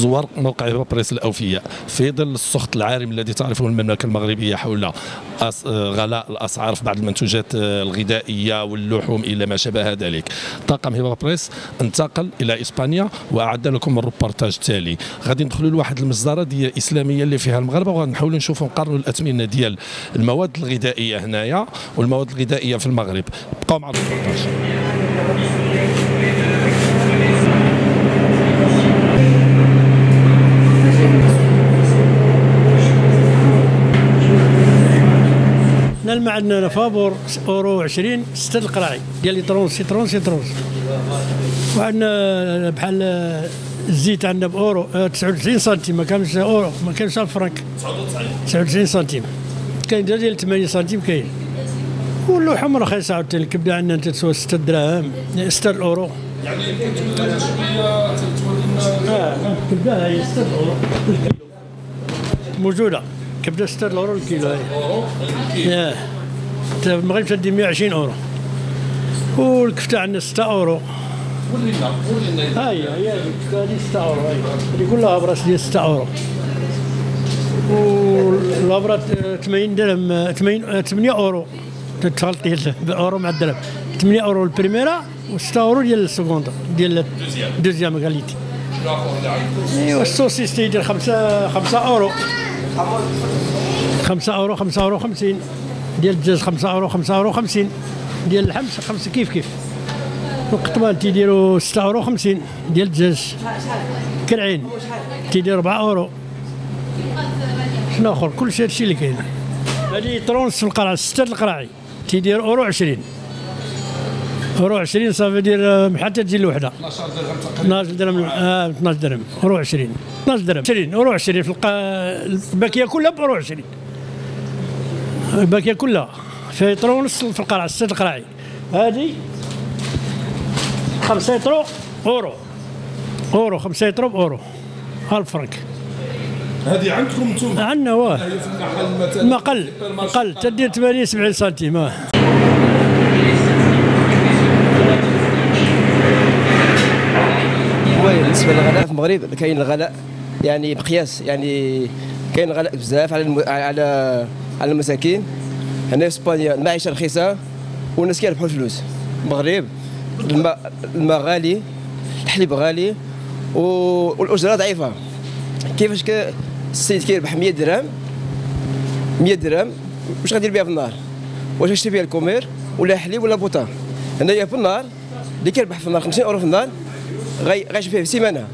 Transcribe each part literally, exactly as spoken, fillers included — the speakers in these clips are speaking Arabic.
زوار موقع هيبابريس الأوفياء في ظل السخط العارم الذي تعرفه المملكة المغربية حول غلاء الأسعار في بعض المنتوجات الغذائية واللحوم إلى ما شابه ذلك. طاقم هيبابريس انتقل إلى إسبانيا وأعد لكم الروبورتاج التالي. غادي ندخلوا لواحد المزارة ديال إسلامية اللي فيها المغاربة وغنحاولوا نشوفوا نقارنوا الأثمنة ديال المواد الغذائية هنايا والمواد الغذائية في المغرب. بقاو مع الروبورتاج. ما عندنا فابور اورو عشرين ستة القراعي ديال لي طرونس سيترونس سيترونس، وعندنا بحال الزيت عندنا باورو تسعة وتسعين سنتيم، ما كانش اورو ما كانش الفرنك تسعة وتسعين سنتيم، كاين ديال ثمانين سنتيم كاين، واللحوم رخيصه عاوتاني. الكبده عندنا تسوى ستة دراهم ستة الاورو، يعني يمكن شويه تورينا الكبده هي ستة الاورو موجوده، كبده ستة الاورو الكيلو هي. في المغرب تدي مية وعشرين اورو، والكفته عندنا ستة اورو. ورينا ورينا ها هي هي الكفته هذه ستة اورو، هي يقول لها براس ديال ستة اورو، والابره ثمانين درهم ثمانية اورو تتخلط ديال اورو مع الدرهم، ثمانية اورو البريميرا و6 اورو ديال السكوندا ديال الدوزيام دوزيام كاليتي. ايوا السوسيس تيدير خمسة خمسة اورو، خمسة اورو خمسة اورو خمسين ديال الدجاج، خمسة اورو خمسة اورو خمسين ديال اللحم، خمسة كيف كيف. القطبان تيديروا ستة اورو خمسين ديال الدجاج، كرعين تيدير أربعة اورو. شنو اخر كلشي هادشي اللي كاين. هادي طرونس في القرعه ستة القراعي تيدير اورو عشرين، اورو عشرين صافي دير حتى تجي الوحده اثنا عشر درهم، اه اثنا عشر درهم اورو عشرين، اثنا عشر درهم عشرين اورو عشرين. في الباكيه كلها باورو عشرين، الباكيه كلها في طرو ونص في القرعه ستة القراعي. هذه خمسة يطرو اورو، اورو خمسة يطرو باورو ألف فرنك. هذه عندكم انتم؟ عندنا واه، ما قل قل تدير ثمانين سبعين سنتيم. اه بالنسبه للغلاء في المغرب كاين الغلاء يعني بقياس، يعني كاين غلاء بزاف على الم... على على المساكين. هنا في اسبانيا المعيشه رخيصه والناس كيربحوا الفلوس. المغرب الماء الماء غالي، الحليب غالي، و... والاجره ضعيفه. كيفاش ك... السيد كيربح مية درهم مية درهم واش غادير بها في النهار؟ واش غاشري بها الكومير ولا حليب ولا بوطه؟ هنايا في النهار اللي كيربح في النهار خمسين اورو في النهار غاي غاشري فيه في سيمانه.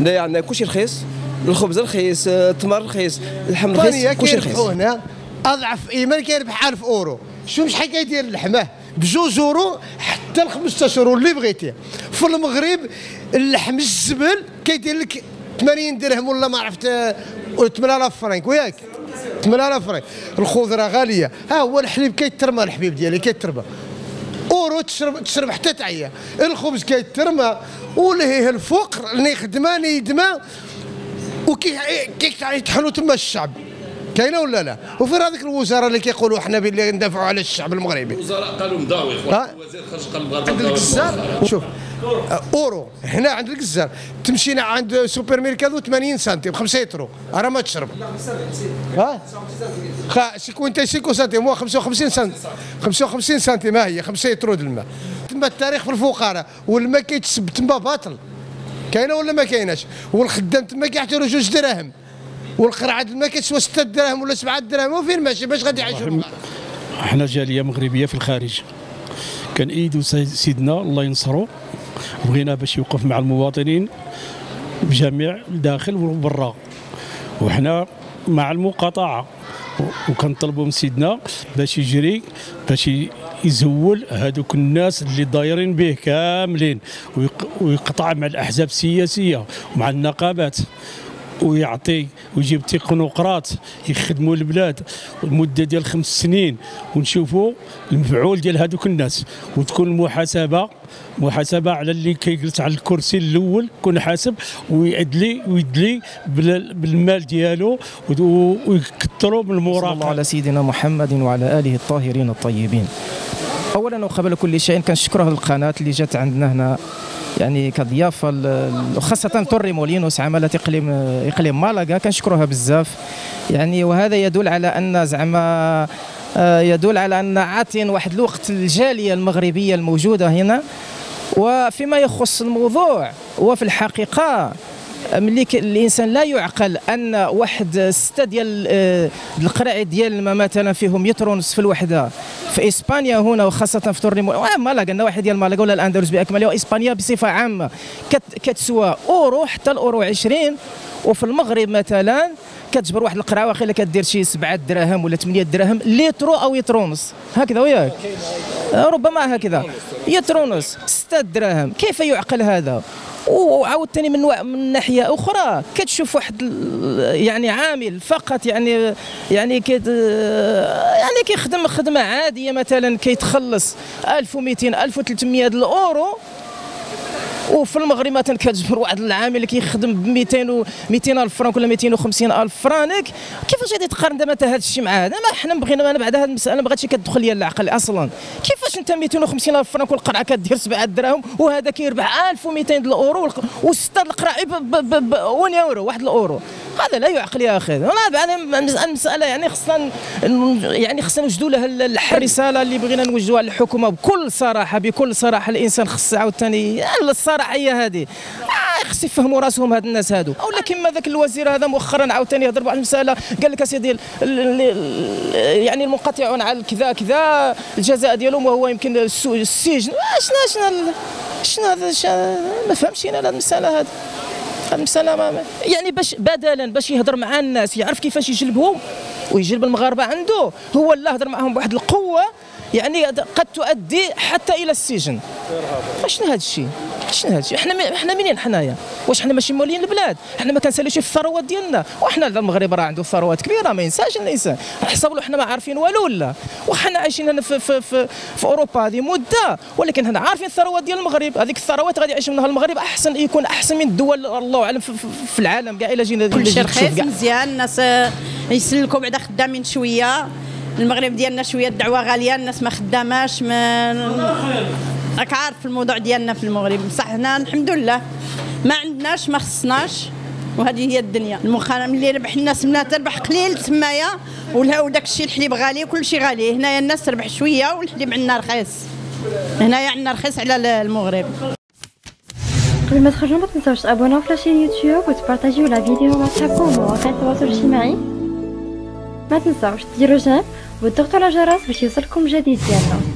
هنايا عندنا كلشي رخيص، الخبز رخيص، التمر رخيص، اللحم رخيص، كلشي رخيص. هنا اضعف ايمان كيربح ألف اورو. شوف شحال كيدير اللحمه بجوج اورو حتى لخمسة اورو اللي بغيتيه. في المغرب اللحم الجبل كيدير لك ثمانين درهم ولا ما عرفت ثمانية آلاف فرنك، وياك ثمانية آلاف فرنك. الخضره غاليه، ها هو الحليب كيترمى، الحبيب ديالي كيترمى اورو، تشرب تشرب حتى تعيا. الخبز كيترمى ولهيه الفقر اللي يخدمها نيدمه وكيتحلوا تما الشعب. كاينه ولا لا؟ وفين هذيك الوزراء اللي كيقولوا حنا باللي ندافعوا على الشعب المغربي؟ الوزراء قالوا مضاوي، الوزير خرج قال بغا عند الجزار. شوف اورو هنا عند الجزار، تمشينا عند سوبر ميركادو ثمانين سنتيم خمسة يترو راه ما تشرب. ها خا سيكونتا سيكو سنتيم هو خمسة وخمسين سنتيم، خمسة وخمسين سنتيم ها هي خمسة يترو ديال الماء. تما التاريخ في الفقراء والماء كيتسب تما باطل. كاينه ولا ما كايناش؟ والخدام تما كيعطيو جوج دراهم، والقرعه الماء كتسوى ستة دراهم ولا سبعة دراهم. وفين ماشي باش غادي يعيشوا؟ حنا جاليه مغربيه في الخارج كنأيدو سيدنا الله ينصرو، بغينا باش يوقف مع المواطنين بجميع الداخل والبرا، وحنا مع المقاطعه، وكنطلبوا من سيدنا باش يجري باش يزول هذوك الناس اللي ضايرين به كاملين، ويقطع مع الاحزاب السياسيه ومع النقابات، ويعطي ويجيب تكنوقراط يخدموا البلاد المده ديال خمس سنين، ونشوفوا المفعول ديال هذوك الناس، وتكون المحاسبه محاسبه على اللي كيجلس على الكرسي الاول، يكون حاسب ويدلي ويدلي بالمال ديالو، ويكثروا من المراقبه. صلى الله على سيدنا محمد وعلى اله الطاهرين الطيبين. اولا وقبل كل شيء كنشكر هذه القناه اللي جات عندنا هنا يعني كضيافه، وخاصه توريمولينوس عماله اقليم اقليم مالاغا، كنشكروها بزاف يعني. وهذا يدل على ان زعما يدل على ان عاطين واحد الوقت الجاليه المغربيه الموجوده هنا. وفيما يخص الموضوع، وفي الحقيقه ملي الانسان لا يعقل ان واحد سته ديال القرع ديال ما مثلا فيهم متر ونص في الوحده في اسبانيا هنا، وخاصه في توريمولينوس مالاغا، انه واحد ديال مالاغا ولا الاندلس باكملها واسبانيا بصفه عامه كتسوى اورو حتى الاورو عشرين. وفي المغرب مثلا كتجبر واحد القرعه واخيلا كدير شي سبعه دراهم ولا ثمانيه دراهم لترو او يتر ونص هكذا، وياك ربما هكذا يتر ونص سته دراهم. كيف يعقل هذا؟ وعاوتاني من من ناحيه اخرى كتشوف واحد يعني عامل فقط يعني يعني كيت يعني كيخدم خدمه عاديه مثلا كيتخلص ألف ومئتين ألف وثلاثمئة د الاورو، وفي المغرب مثلا كتجبر واحد العامل اللي كيخدم ب مئتين مئتين ألف فرانك ولا مئتين وخمسين ألف فرانك. كيفاش غادي تقارن دابا انت هذا الشيء مع هذا؟ ما حنا بغينا، انا بعد هذه المساله ما بغاتش كتدخل لي العقل اصلا. كيفاش انت مئتين وخمسين ألف فرانك والقرعه كدير سبعه دراهم، وهذا كيربح ألف ومئتين الاورو وسته القرعه ب واحد يورو واحد الاورو؟ هذا لا يعقل يا اخي. انا بعد المساله يعني خصنا يعني خصنا نوجدوا لها الرساله اللي بغينا نوجهوها للحكومه بكل صراحه بكل صراحه. الانسان خص عاوتاني الصراحيه هذه، خص يفهموا راسهم هاد الناس هادو. اولا كما ذاك الوزير هذا مؤخرا عاوتاني هضر بواحد المساله، قال لك اسيدي يعني المنقطعون على كذا كذا الجزاء ديالهم وهو يمكن السجن. شنو شنو شنو هذا؟ ما فهمتش انا هاد المساله هذه. المساله يعني باش بدلا باش يهضر مع الناس يعرف كيفاش يجلبهم ويجلب المغاربه عنده، هو لا هضر معهم بواحد القوه يعني قد تؤدي حتى الى السجن. شنو هذا الشيء؟ شنو هذا الشيء؟ حنا حنا منين حنايا؟ واش حنا ماشي مولين البلاد؟ حنا ما كنساليوش في الثروات ديالنا، وحنا المغرب راه عنده ثروات كبيره ما ينساش الانسان، حسب له حنا ما عارفين والو ولا، وحنا عايشين هنا في في في, في اوروبا هذه مده، ولكن حنا عارفين الثروات ديال المغرب، هذيك الثروات غادي يعيش منها المغرب احسن، يكون احسن من الدول الله اعلم في, في العالم كاع الا جينا. كلشي رخيص مزيان، الناس يسلكوا بعدا خدامين شويه، المغرب ديالنا شويه الدعوه غاليه، الناس ما خداماش ما راك عارف الموضوع ديالنا في المغرب. بصح هنا الحمد لله ما عندناش ما خصناش، وهذه هي الدنيا. المخالفه ملي ربح الناس منا تربح قليل تمايا، وداك الشيء الحليب غالي وكل شيء غالي. هنايا الناس تربح شويه والحليب عندنا رخيص، هنايا عندنا رخيص على المغرب. قبل ما تخرجوا ما تنساوش تابوناو في لاشين يوتيوب وتبارطاجيو لا فيديو مع صحابكم ومواقع التواصل الاجتماعي. ما تنساوش ديروا جيم وتضغطوا على الجرس باش يوصلكم الجديد ديالنا.